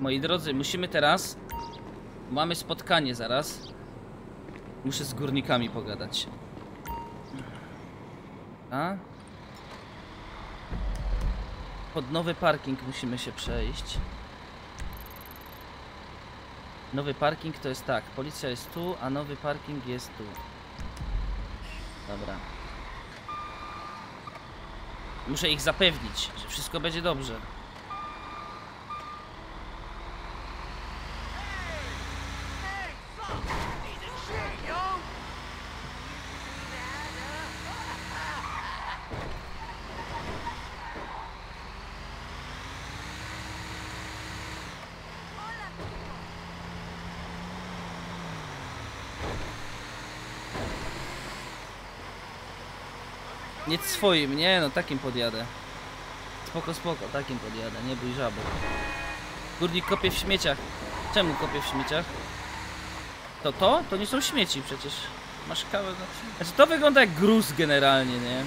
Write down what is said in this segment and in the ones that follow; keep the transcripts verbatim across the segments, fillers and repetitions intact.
Moi drodzy, musimy teraz... Mamy spotkanie zaraz. Muszę z górnikami pogadać. A? Pod nowy parking musimy się przejść. Nowy parking to jest tak. Policja jest tu, a nowy parking jest tu. Dobra. Muszę ich zapewnić, że wszystko będzie dobrze. Nie swoim, nie, no takim podjadę. Spoko, spoko, takim podjadę, nie bój żaby. Górnik kopie w śmieciach. Czemu kopie w śmieciach? To to? To nie są śmieci przecież. Masz kawę... Znaczy to wygląda jak gruz generalnie, nie?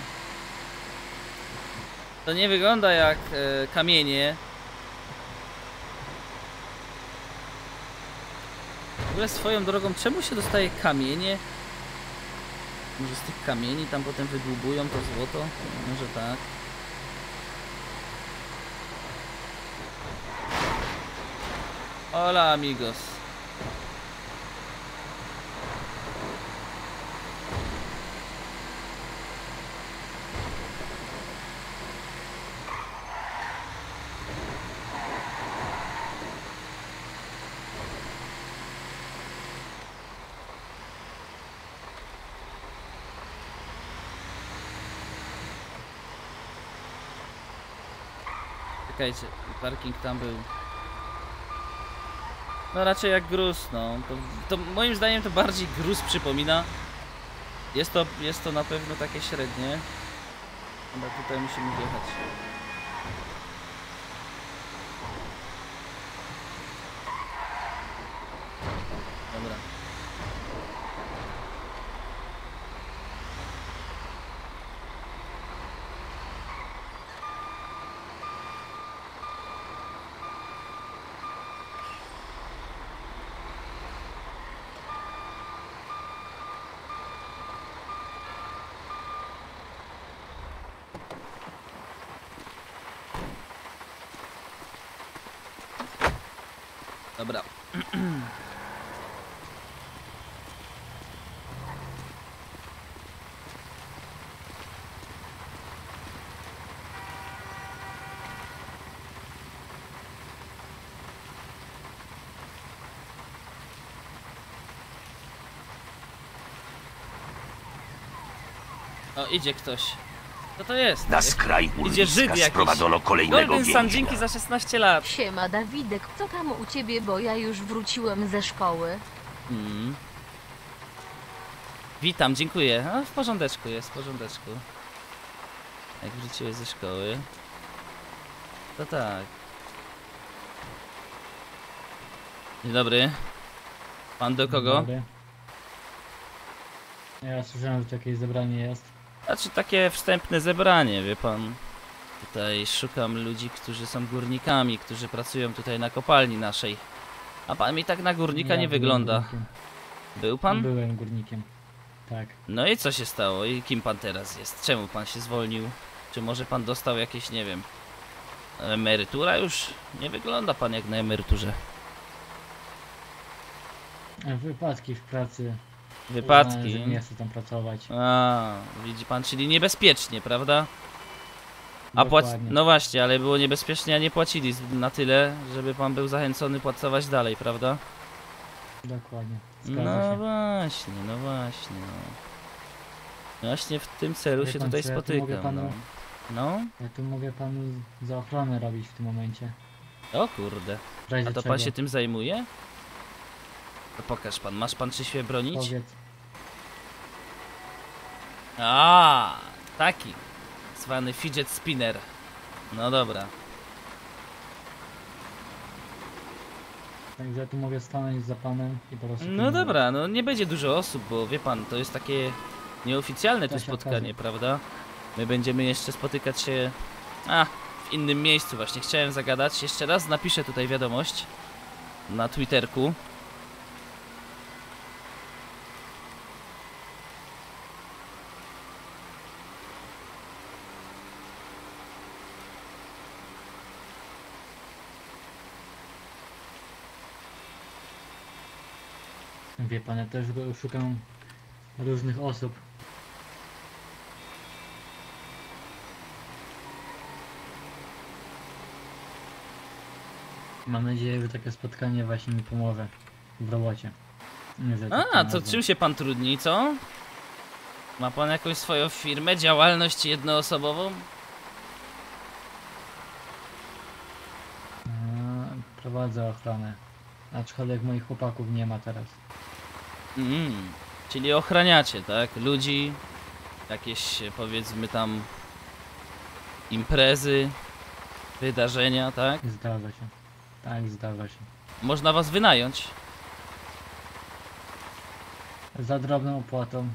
To nie wygląda jak e, kamienie. W ogóle swoją drogą, czemu się dostaje kamienie? Może z tych kamieni tam potem wydłubują to złoto? Może tak. Hola amigos. Czekajcie, parking tam był. No raczej jak gruz, no. To, to moim zdaniem to bardziej gruz przypomina. Jest to, jest to na pewno takie średnie. Chyba tutaj musimy wjechać. Dobra. Dobra. O, idzie ktoś. Co to jest? Na skraj uliska sprowadzono kolejnego więźnia. Golden Sun, dzięki za szesnaście lat. Siema, Dawidek, co tam u ciebie, bo ja już wróciłem ze szkoły. Mm. Witam, dziękuję. A, w porządeczku jest, w porządeczku. Jak wróciłeś ze szkoły. To tak. Dzień dobry. Pan do kogo? Dzień dobry. Ja słyszałem, że jakieś zebranie jest. Znaczy takie wstępne zebranie, wie pan. Tutaj szukam ludzi, którzy są górnikami, którzy pracują tutaj na kopalni naszej. A pan mi tak na górnika ja nie wygląda. Górnikiem. Był pan? Byłem górnikiem, tak. No i co się stało? I kim pan teraz jest? Czemu pan się zwolnił? Czy może pan dostał jakieś, nie wiem... Emerytura już? Nie wygląda pan jak na emeryturze. Wypadki w pracy. Wypadki. Nie chcę tam pracować. A, widzi pan, czyli niebezpiecznie, prawda? A płac... No właśnie, ale było niebezpiecznie, a nie płacili na tyle, żeby pan był zachęcony płacować dalej, prawda? Dokładnie. Zgadza no się. właśnie, no właśnie. No. Właśnie w tym celu Wie się pan, tutaj spotykam. Ja tu, panu... no. ja tu mogę panu za ochronę robić w tym momencie. O kurde. A to czego? Pan się tym zajmuje? To pokaż pan, masz pan czy się bronić? Powiedz. A, taki zwany fidget spinner. No dobra. Także ja tu mogę stanąć za panem i po prostu... No dobra, no nie będzie dużo osób, bo wie pan, to jest takie nieoficjalne to spotkanie, okazji. prawda? My będziemy jeszcze spotykać się... A, w innym miejscu właśnie. Chciałem zagadać. Jeszcze raz napiszę tutaj wiadomość na Twitterku. Wie pan, ja też szukam różnych osób. Mam nadzieję, że takie spotkanie właśnie mi pomoże w robocie. A, to czym się pan trudni, co? Ma pan jakąś swoją firmę, działalność jednoosobową? A, prowadzę ochronę. Aczkolwiek moich chłopaków nie ma teraz. Mm, czyli ochraniacie, tak? Ludzi, jakieś powiedzmy tam imprezy, wydarzenia, tak? Zdarza się. Tak, zdarza się. Można was wynająć? Za drobną opłatą.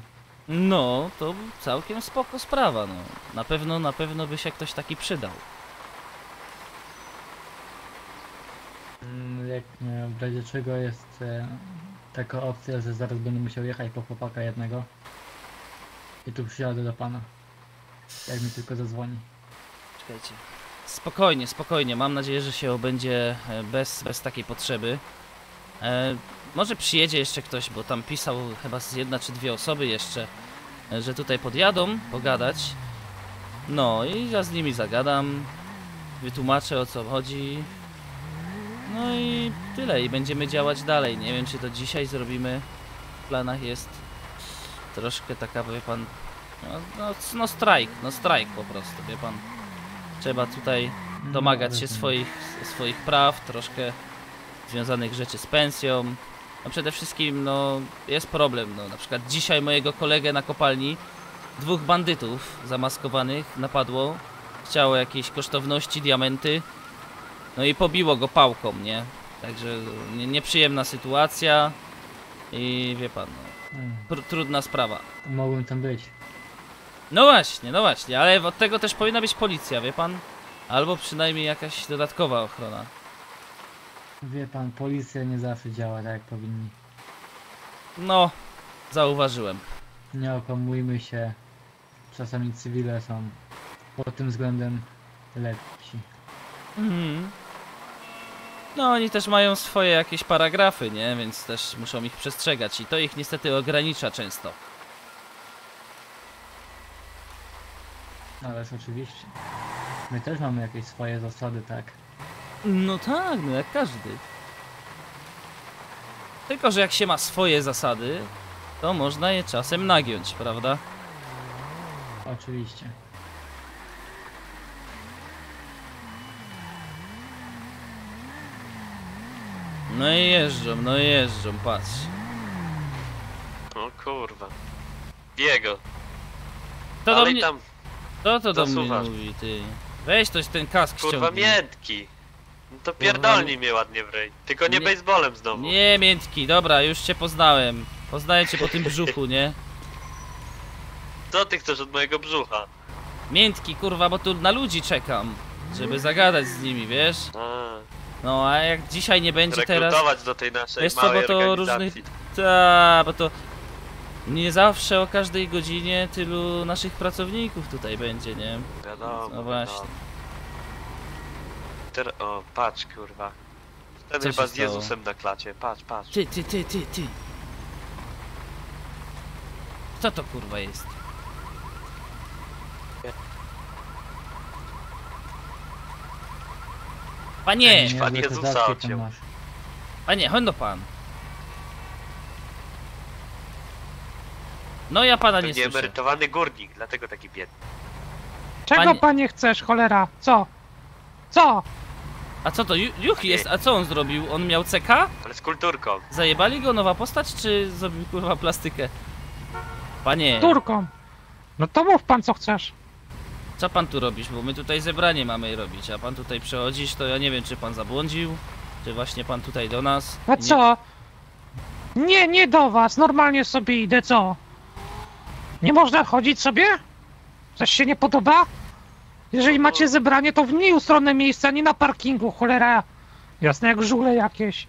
No, to całkiem spoko sprawa, no. Na pewno, na pewno by się ktoś taki przydał. Jak w razie czego jest e, taka opcja, że zaraz będę musiał jechać po chłopaka jednego i tu przyjadę do pana, jak mi tylko zadzwoni. Czekajcie. Spokojnie, spokojnie, mam nadzieję, że się obędzie bez, bez takiej potrzeby. E, może przyjedzie jeszcze ktoś, bo tam pisał chyba z jedna czy dwie osoby jeszcze, że tutaj podjadą, pogadać. No i ja z nimi zagadam, wytłumaczę, o co chodzi. No i tyle, i będziemy działać dalej. Nie wiem, czy to dzisiaj zrobimy. W planach jest troszkę taka, wie pan, no, no, no strajk, no strajk po prostu, wie pan. Trzeba tutaj domagać się swoich, swoich praw, troszkę związanych rzeczy z pensją. No przede wszystkim, no, jest problem, no, na przykład dzisiaj mojego kolegę na kopalni dwóch bandytów zamaskowanych napadło, chciało jakieś kosztowności, diamenty. No i pobiło go pałką, nie? Także nie, nieprzyjemna sytuacja i wie pan, no, tr trudna sprawa. Mogłem tam być. No właśnie, no właśnie, ale od tego też powinna być policja, wie pan? Albo przynajmniej jakaś dodatkowa ochrona. Wie pan, policja nie zawsze działa tak, jak powinni. No, zauważyłem. Nie okłamujmy się, czasami cywile są pod tym względem lepsi. Mhm. No oni też mają swoje jakieś paragrafy, nie? Więc też muszą ich przestrzegać i to ich niestety ogranicza często. Ależ oczywiście. My też mamy jakieś swoje zasady, tak? No tak, no jak każdy. Tylko że jak się ma swoje zasady, to można je czasem nagiąć, prawda? Oczywiście. No i jeżdżą, no i jeżdżą, patrz. O kurwa. Biego. To do mnie... tam... To, to do mnie mówi, ty. Weź toś ten kask ściągnij. Kurwa miętki. No to pierdolni mnie ładnie w rej. Tylko nie, nie baseballem znowu. Nie miętki, dobra, już cię poznałem. Poznaję cię po tym brzuchu, nie? Co ty chcesz od mojego brzucha? Miętki, kurwa, bo tu na ludzi czekam. Żeby zagadać z nimi, wiesz? A. No a jak dzisiaj nie będzie teraz... Rekrutować do tej naszej wiesz co, małej bo to różnych... Ta, bo to... Nie zawsze o każdej godzinie tylu naszych pracowników tutaj będzie, nie? Wiadomo, no właśnie. Wiadomo. O, patrz kurwa. Wtedy chyba z Jezusem stało? Na klacie, patrz, patrz. Ty, ty, ty, ty, ty. Co to kurwa jest? Panie! Pan Jezusa odciął. Panie, chodź do pan. No ja pana to nie słyszę. To nieemerytowany górnik, dlatego taki biedny. Czego panie... panie chcesz, cholera? Co? Co? A co to? Ju Juch jest, a co on zrobił? On miał C K? Ale z kulturką. Zajebali go nowa postać, czy zrobił kurwa plastykę? Panie... Z kulturką. No to mów pan co chcesz. Co pan tu robisz? Bo my tutaj zebranie mamy robić, a pan tutaj przechodzisz, to ja nie wiem, czy pan zabłądził, czy właśnie pan tutaj do nas. A nie... co? Nie, nie do was, normalnie sobie idę, co? Nie można chodzić sobie? Coś się nie podoba? Jeżeli macie zebranie, to w mniej ustronne miejsce, a nie na parkingu, cholera. Jasne, jak żule jakieś.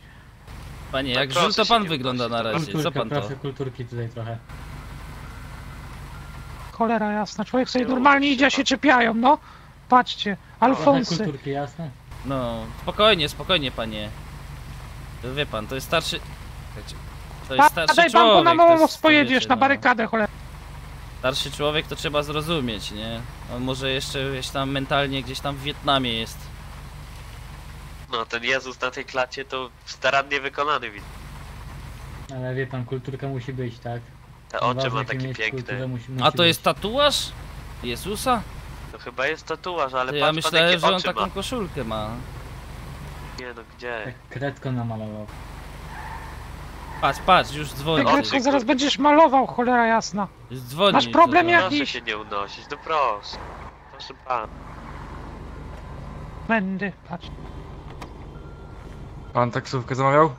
Panie, jak żul to pan wygląda na razie, kulturka, co pan to? Kulturki tutaj trochę. Cholera jasna, człowiek sobie normalnie idzie, a się czepiają, no. Patrzcie, Alfonsy. Kulturki, jasne? No, spokojnie, spokojnie, panie. Wie pan, to jest starszy... To jest starszy człowiek. Daj pan, bo na Małomów pojedziesz, na barykadę, cholera. Starszy człowiek to trzeba zrozumieć, nie? On może jeszcze gdzieś tam mentalnie, gdzieś tam w Wietnamie jest. No, ten Jezus na tej klacie to starannie wykonany, widzę. Ale wie pan, kulturka musi być, tak? Te oczy ma takie piękne. Musi, musi A to być. Jest tatuaż? Jezusa? To chyba jest tatuaż, ale ja patrz myślałem, pan, że on taką ma. Koszulkę ma. Nie no, gdzie? Tak kredką namalował. Patrz, patrz, już dzwoni. Ty kredką zaraz będziesz malował, cholera jasna. Już dzwoni. Masz problem to, jakiś? Proszę się nie unosić, no proszę. Proszę pan. Będę, patrz. Pan taksówkę zamawiał?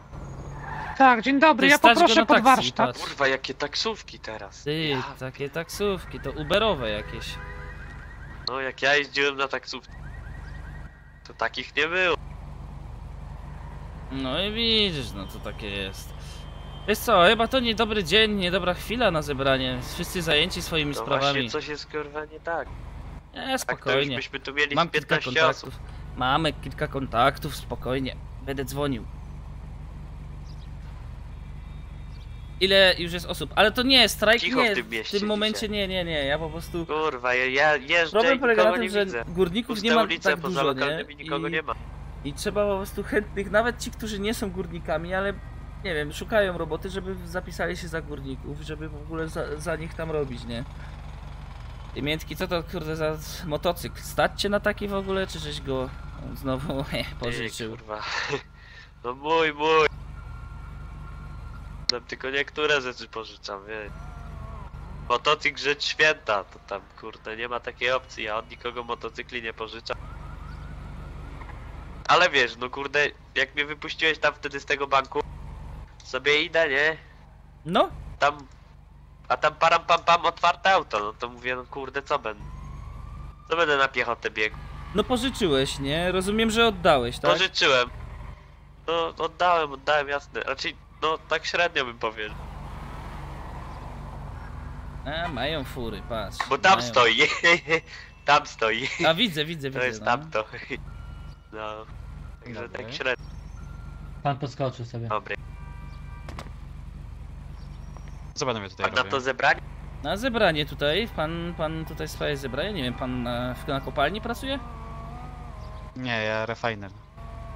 Tak, dzień dobry, ty ja poproszę pod warsztat. Kurwa, jakie taksówki teraz. Ty, ja. Takie taksówki, to uberowe jakieś. No, jak ja jeździłem na taksówce, to takich nie było. No i widzisz, no to takie jest. Wiesz co, chyba to niedobry dzień, niedobra chwila na zebranie. Wszyscy zajęci swoimi no sprawami. Właśnie coś jest kurwa nie tak. Nie, spokojnie. Tak, byśmy tu mieli Mam piętnaście kilka kontaktów. Osób. Mamy kilka kontaktów, spokojnie. Będę dzwonił. Ile już jest osób, ale to nie, strajk Cicho nie, w tym, mieście, w tym momencie nie, nie, nie, ja po prostu... Kurwa, ja jeżdżę Problem polega na tym, że widzę. Górników Puste nie ma ulice, tak dużo, nie? I, nikogo nie ma. I trzeba po prostu chętnych, nawet ci, którzy nie są górnikami, ale nie wiem, szukają roboty, żeby zapisali się za górników, żeby w ogóle za, za nich tam robić, nie? I Miętki, co to kurde za motocykl? Stać cię na taki w ogóle, czy żeś go znowu pożyczył? Ej, kurwa. No mój, mój. Tylko niektóre rzeczy pożyczam, wie. Motocykl rzecz święta, to tam kurde nie ma takiej opcji, ja od nikogo motocykli nie pożyczam. Ale wiesz, no kurde, jak mnie wypuściłeś tam wtedy z tego banku, sobie idę, nie? No. Tam, a tam param pam pam otwarte auto, no to mówię, no kurde, co będę? Co będę na piechotę biegł? No pożyczyłeś, nie? Rozumiem, że oddałeś, tak? Pożyczyłem. No oddałem, oddałem, jasne, raczej... No, tak średnio bym powiedział. A, mają fury, patrz. Bo tam mają. Stoi, tam stoi. A widzę, widzę, widzę. To jest no. Tamto. No, także Dobry. Tak średnio. Pan podskoczył sobie. Dobry. Co panowie tutaj robią? Pan na to zebranie? Na zebranie tutaj, pan, pan tutaj swoje zebranie, nie wiem, pan na, na kopalni pracuje? Nie, ja refiner.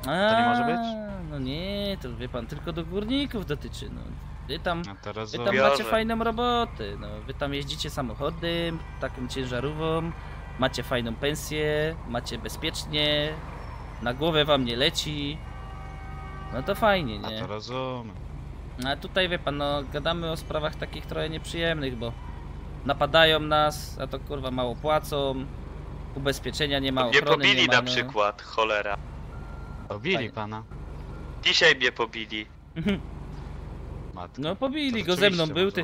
A, to nie może być? No nie, to wie pan, tylko do górników dotyczy, no. Wy tam, wy tam macie fajną robotę, no. Wy tam jeździcie samochodem, taką ciężarówką, macie fajną pensję, macie bezpiecznie, na głowę wam nie leci. No to fajnie, nie? A to rozumiem. A tutaj wie pan, no, gadamy o sprawach takich trochę nieprzyjemnych, bo napadają nas, a to kurwa mało płacą, ubezpieczenia nie ma, ochrony nie ma. Nie pobili na przykład, cholera. Pobili Fajne. Pana. Dzisiaj mnie pobili. No pobili go, ze mną był ty.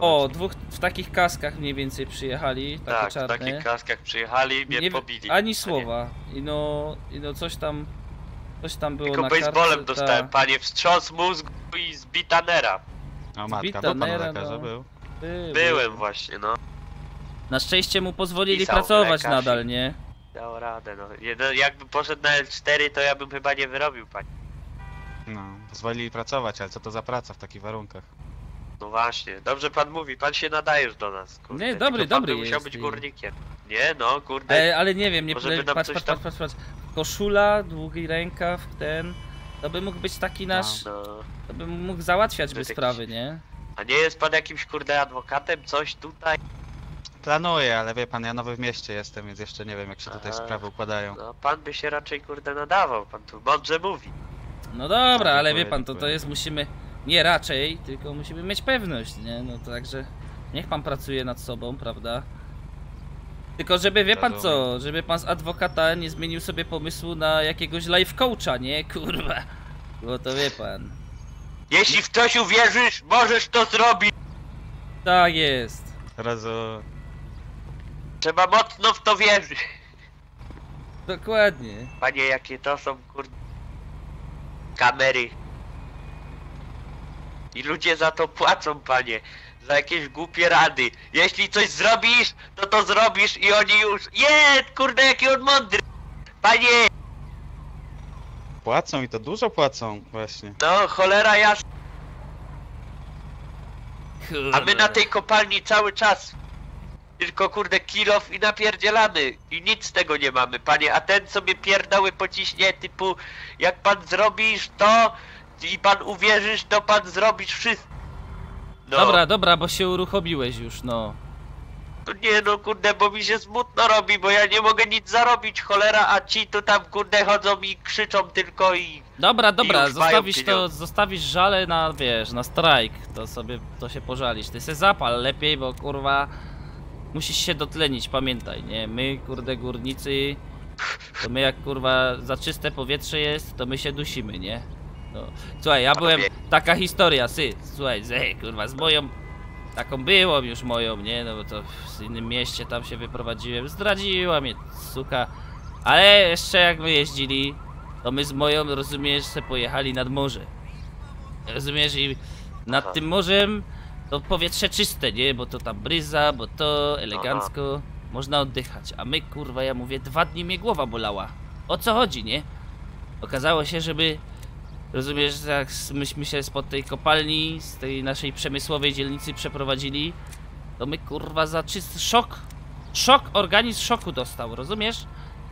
O, dwóch w takich kaskach mniej więcej przyjechali. Takie tak, czarne. W takich kaskach przyjechali, mnie nie, pobili. Ani słowa. I no, i no coś tam. Coś tam było. Tylko na baseballem kartce, dostałem, ta... panie, wstrząs mózgu i zbita nera. No matka, bo pan lekarza no. był. Byłem. Byłem właśnie, no. Na szczęście mu pozwolili Pisał pracować lekarz. Nadal, nie? Dał radę, no. Jakbym poszedł na el cztery, to ja bym chyba nie wyrobił, pani. No, pozwolili pracować, ale co to za praca w takich warunkach? No właśnie, dobrze pan mówi, pan się nadajesz do nas, kurde. Nie, dobry, pan dobry musiał jest. Być górnikiem. Nie, no, kurde. Ale, ale nie wiem, nie polecam, patrz, patrz, tam... patrz, patrz, koszula, długi rękaw, ten... To by mógł być taki nasz... No, no. To by mógł załatwiać by sprawy, jakiś... nie? A nie jest pan jakimś, kurde, adwokatem, coś tutaj? Planuję, ale wie pan, ja nowy w mieście jestem, więc jeszcze nie wiem, jak się tutaj Aha. sprawy układają. No, pan by się raczej, kurde, nadawał, pan tu mądrze mówi. No dobra, ale wie pan, to to jest, musimy, nie raczej, tylko musimy mieć pewność, nie? No to także niech pan pracuje nad sobą, prawda? Tylko żeby, wie pan co, żeby pan z adwokata nie zmienił sobie pomysłu na jakiegoś life coacha, nie? Kurwa, bo to wie pan. Jeśli w coś uwierzysz, możesz to zrobić! Tak jest. Razu. Trzeba mocno w to wierzyć. Dokładnie. Panie, jakie to są kurde kamery. I ludzie za to płacą, panie. Za jakieś głupie rady. Jeśli coś zrobisz, to to zrobisz i oni już... Je, kurde, jaki on mądry. Panie! Płacą i to dużo płacą, właśnie. No, cholera jasna. A my na tej kopalni cały czas... Tylko kurde kilof i napierdzielamy i nic z tego nie mamy, panie, a ten sobie pierdały pociśnie typu jak pan zrobisz to i pan uwierzysz, to pan zrobisz wszystko. No. Dobra, dobra, bo się uruchomiłeś już, no. Nie no kurde, bo mi się smutno robi, bo ja nie mogę nic zarobić, cholera, a ci tu tam kurde chodzą i krzyczą tylko i... Dobra, dobra, zostawisz to, zostawisz żale na, wiesz, na strajk, to sobie, to się pożalisz, ty se zapal lepiej, bo kurwa... Musisz się dotlenić, pamiętaj, nie? My, kurde, górnicy, to my jak, kurwa, za czyste powietrze jest, to my się dusimy, nie? No. Słuchaj, ja byłem... Taka historia, sy, słuchaj, ze, kurwa, z moją... Taką byłą już moją, nie? No bo to w innym mieście tam się wyprowadziłem, zdradziła mnie, suka. Ale jeszcze jak my jeździli, to my z moją, rozumiesz, se pojechali nad morze. Rozumiesz? I nad tym morzem... To powietrze czyste, nie? Bo to tam bryza, bo to elegancko. Aha. Można oddychać. A my, kurwa, ja mówię, dwa dni mnie głowa bolała. O co chodzi, nie? Okazało się, że my, rozumiesz, jak myśmy się spod tej kopalni, z tej naszej przemysłowej dzielnicy przeprowadzili, to my, kurwa, za czysty szok. Szok, organizm szoku dostał, rozumiesz?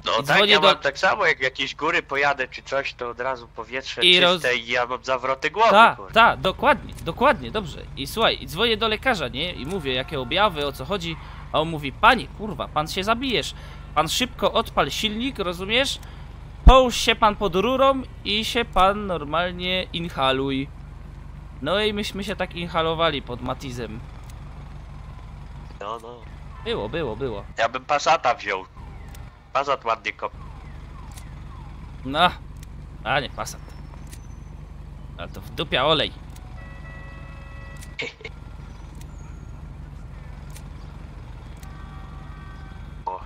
No tak, ja do... mam tak samo, jak jakieś góry pojadę czy coś, to od razu powietrze I czyste roz... i ja mam zawroty głowy. Tak, tak, dokładnie, dokładnie, dobrze. I słuchaj, i dzwonię do lekarza, nie? I mówię, jakie objawy, o co chodzi. A on mówi, panie, kurwa, pan się zabijesz. Pan szybko odpal silnik, rozumiesz? Połóż się pan pod rurą i się pan normalnie inhaluj. No i myśmy się tak inhalowali pod Matizem. No, no. Było, było, było. Ja bym Passata wziął. Passat ładnie kop. No, a nie Passat. A to w dupia olej. O,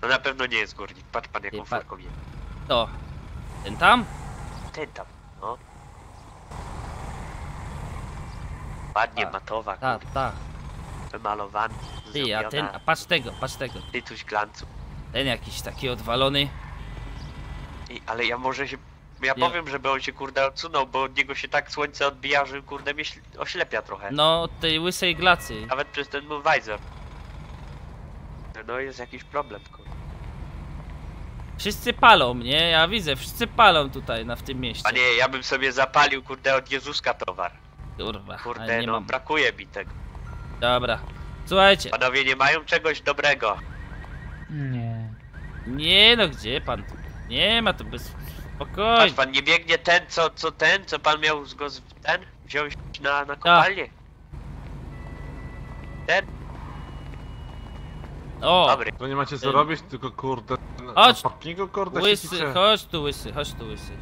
to na pewno nie jest górnik. Patrz pan jaką flarką je. To, ten tam? Ten tam, no. Ładnie matowa, ta, ta. Wymalowany. Ty, a ten, a patrz tego, patrz tego. Tytuś glancu. Ten jakiś taki odwalony. I, ale ja może się... Ja nie. powiem, żeby on się kurde odsunął, bo od niego się tak słońce odbija, że kurde mnie oślepia trochę. No, od tej łysej glacy. Nawet przez ten mój visor. No jest jakiś problem, kurde. Wszyscy palą, nie? Ja widzę, wszyscy palą tutaj, na w tym mieście. A nie, ja bym sobie zapalił kurde od Jezuska towar. Kurwa, kurde, nie no mam. Brakuje mi tego. Dobra, słuchajcie. Panowie nie mają czegoś dobrego. Nie. Nie no, gdzie pan? Nie ma to bez spokojnie. Pan nie biegnie ten, co, co ten, co pan miał go z ten? Wziąć na, na kopalnię. Ten. O! Dobry. To nie macie co ten. robić, tylko kurde. Chodź! Go, kurde, łysy, chodź tu łysy, chodź tu łysy.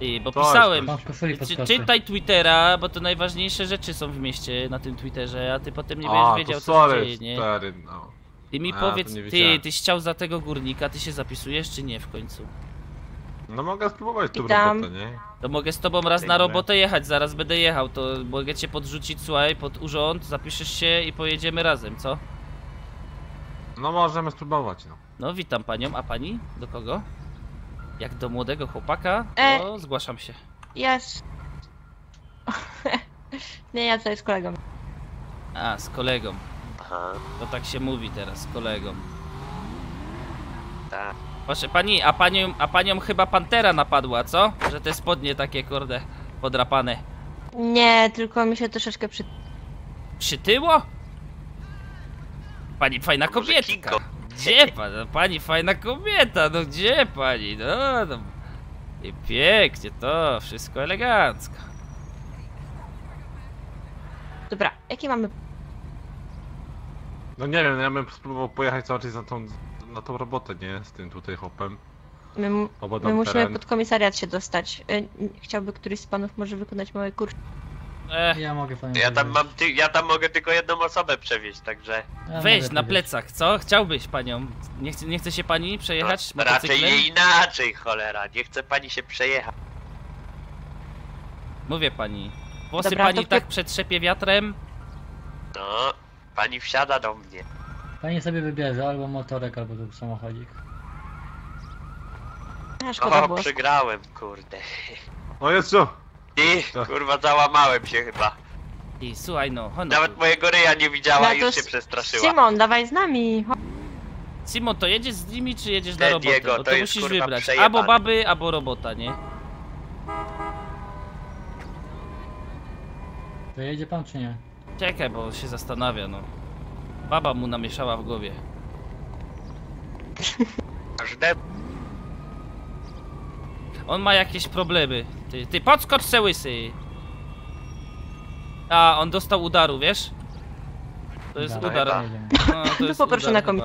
Ty, bo to pisałem. Jest, czy, czytaj Twittera, bo to najważniejsze rzeczy są w mieście na tym Twitterze, a ty potem nie będziesz wiedział co sorry, się dzieje, stary, nie? No. Ty mi a, powiedz, ty, tyś chciał za tego górnika, ty się zapisujesz czy nie w końcu? No mogę spróbować tą robotę, nie? To mogę z tobą raz na robotę jechać, zaraz będę jechał, to mogę cię podrzucić, słuchaj, pod urząd, zapiszesz się i pojedziemy razem, co? No możemy spróbować, no. No witam panią, a pani? Do kogo? Jak do młodego chłopaka, to e... zgłaszam się. Jest. Nie, ja tutaj z kolegą. A, z kolegą. To tak się mówi teraz z kolegą. Tak. Proszę pani, a panią, a panią chyba pantera napadła, co? Że te spodnie takie kurde podrapane. Nie, tylko mi się troszeczkę przy... przytyło? Pani fajna kobietka. Gdzie pan? Pani fajna kobieta, no gdzie pani? No, no. I pięknie to, wszystko elegancko. Dobra, jakie mamy... No nie wiem, ja bym spróbował pojechać cały czas na tą, na tą robotę, nie? Z tym tutaj hopem. My, my musimy pod komisariat się dostać. Chciałby któryś z panów może wykonać mały kurs. Ech. Ja mogę panie. Ja tam mam ty, ja tam mogę tylko jedną osobę przewieźć, także. Ja weź na plecach, co? Chciałbyś panią. Nie chce, nie chce się pani przejechać? No, raczej jej inaczej, cholera. Nie chce pani się przejechać. Mówię pani. Włosy dobra, pani to... tak przetrzepie wiatrem. No, pani wsiada do mnie. Pani sobie wybierze albo motorek, albo tu samochodzik. O, było. Przegrałem, kurde. O, jest co? I, tak. Kurwa, załamałem się chyba. I, słuchaj no, honor. Nawet mojego ryja nie widziała i no, już się przestraszyła. Simon, dawaj z nami. Simon, to jedziesz z nimi, czy jedziesz na roboty? Diego, to to musisz kurwa, wybrać, przejebane. Albo baby, albo robota, nie? To jedzie pan, czy nie? Czekaj, bo się zastanawia, no. Baba mu namieszała w głowie. On ma jakieś problemy. Ty, ty podskocz se łysy. A, on dostał udaru, wiesz? To jest dawaj, udar. No, to jest poproszę udar, na komis.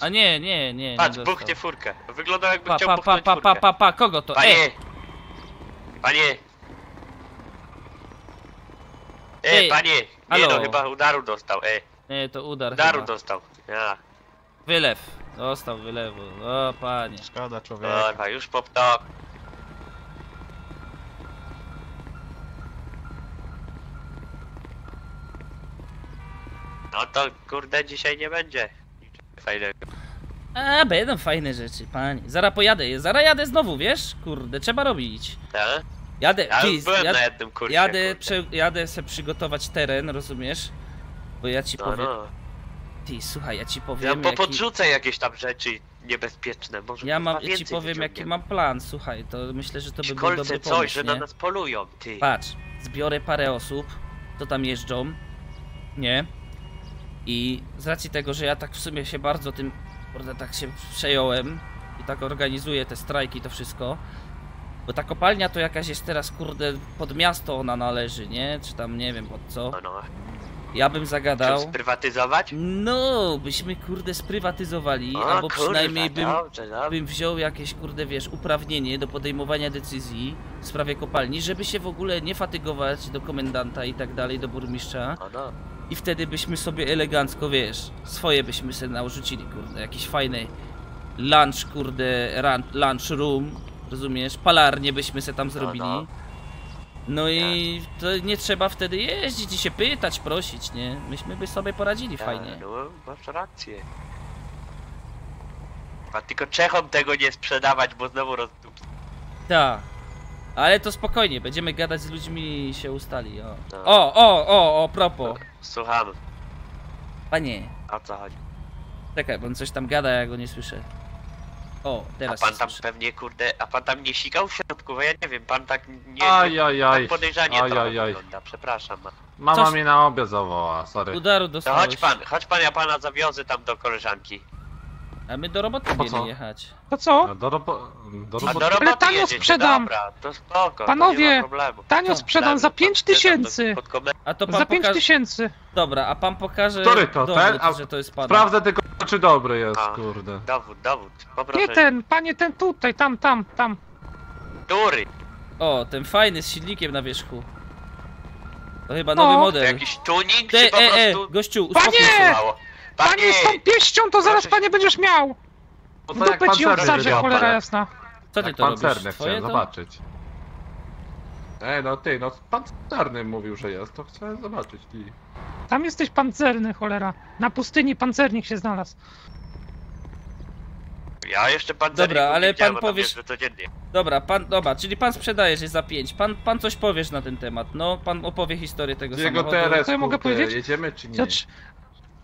A nie, nie, nie. Patrz, buchnie furkę. Wygląda jakby pa, chciał pa, buchnąć pa, pa, pa, pa, kogo to? Panie! Ej. Panie! Ej, panie! Nie, halo. No chyba udaru dostał, ej. Nie, to udar Udaru chyba. dostał. Ja. Wylew. Dostał wylewu. O, panie. Szkoda człowieka. Dobra, już poptał. No to kurde dzisiaj nie będzie fajnego. A będą fajne rzeczy, panie. Zaraz pojadę, zaraz jadę znowu, wiesz? Kurde, trzeba robić. Tak? Jadę, ja już byłem jadę, na jednym kursie, jadę, prze, jadę se przygotować teren, rozumiesz? Bo ja ci no, powiem. No. Ty, słuchaj, ja ci powiem. Ja jaki... podrzucę jakieś tam rzeczy niebezpieczne, może. Ja, mam, ja ci powiem wyciągiem. jaki mam plan, słuchaj, to myślę, że to by był dobry pomysł, coś, nie? Że na nas polują, ty. Patrz, zbiorę parę osób, to tam jeżdżą, nie? I z racji tego, że ja tak w sumie się bardzo tym, kurde, tak się przejąłem i tak organizuję te strajki, to wszystko, bo ta kopalnia to jakaś jest teraz, kurde, pod miasto ona należy, nie? Czy tam nie wiem pod co. Ja bym zagadał... Sprywatyzować? No, byśmy, kurde, sprywatyzowali, o, albo kurwa, przynajmniej bym, dobrze, dobrze. bym wziął jakieś, kurde, wiesz, uprawnienie do podejmowania decyzji w sprawie kopalni, żeby się w ogóle nie fatygować do komendanta i tak dalej, do burmistrza. O, no. I wtedy byśmy sobie elegancko, wiesz, swoje byśmy sobie narzucili, kurde, jakiś fajny lunch, kurde, run, lunch room, rozumiesz, palarnie byśmy sobie tam zrobili. O, no. No i to nie trzeba wtedy jeździć i się pytać, prosić, nie? Myśmy by sobie poradzili fajnie. No, masz rację. A tylko Czechom tego nie sprzedawać, bo znowu rozdup. Tak. Ale to spokojnie, będziemy gadać z ludźmi i się ustali, o. No. O, o, o, o, propo. Słucham. Panie. A co chodzi? Czekaj, bo on coś tam gada, ja go nie słyszę. O, teraz a pan tam słyszę. pewnie, kurde, a pan tam nie sikał w środku, bo ja nie wiem, pan tak nie... Ajajaj, tak podejrzanie aj, aj, aj. wygląda, przepraszam. Mama Coś... mnie na obiad zawołała, sorry. Udaru dostałeś. No chodź pan, chodź pan, ja pana zawiozę tam do koleżanki. A my do roboty mieli jechać. To co? No do robo... do roboty. A do roboty tanio jedziecie. sprzedam! Dobra, to spoko, Panowie, to nie ma problemu. tanio co? sprzedam za pięć tysięcy! A to pan Za pięć pokaże... tysięcy! Dobra, a pan pokaże... Który to? Dowód, ten? A... że to jest pana. Sprawdzę tylko, czy dobry jest, a, kurde. Dowód, dowód, poproszę. Nie ten, panie ten tutaj, tam, tam, tam. Który? O, ten fajny z silnikiem na wierzchu. To chyba no. nowy model. To jakiś tuning, Te, czy po e, prostu... E, gościu, uspokój się. Panie, panie, z tą pieścią to zaraz Proszę. panie będziesz miał! Dupę ci obsadzę, cholera jasna. Co ty to robisz? Pancerny chciałem to? zobaczyć. Ej, no ty, no pancerny mówił, że jest, to chciałem zobaczyć. I... Tam jesteś pancerny, cholera. Na pustyni pancernik się znalazł. Ja jeszcze pancernik Dobra, ale pan powiesz... Dobra, pan, dobra, czyli pan sprzedajesz je za pięć. Pan, pan coś powiesz na ten temat, no. Pan opowie historię tego Jego samochodu. Jego teraz, ja mogę powiedzieć? Jedziemy czy nie? Zacz...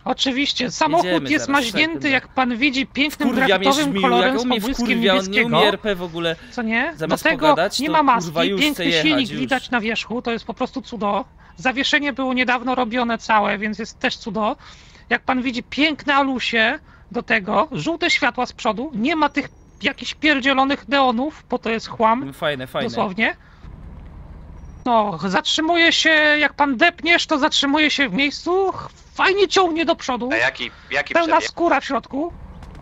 Oczywiście, samochód Jedziemy jest maźnięty, jak pan widzi, pięknym draftowym kolorem z pobłyskiem niebieskiego. w ogóle. Co nie? Zamiast Do tego pogadać, nie ma maski, kurwa, piękny silnik już. widać na wierzchu, to jest po prostu cudo. Zawieszenie było niedawno robione całe, więc jest też cudo. Jak pan widzi, piękne alusie do tego, żółte światła z przodu, nie ma tych jakichś pierdzielonych neonów, bo to jest chłam, fajne, fajne. dosłownie. No, zatrzymuje się, jak pan depniesz, to zatrzymuje się w miejscu, fajnie ciągnie do przodu. A jaki, jaki Pełna przebieg? skóra w środku.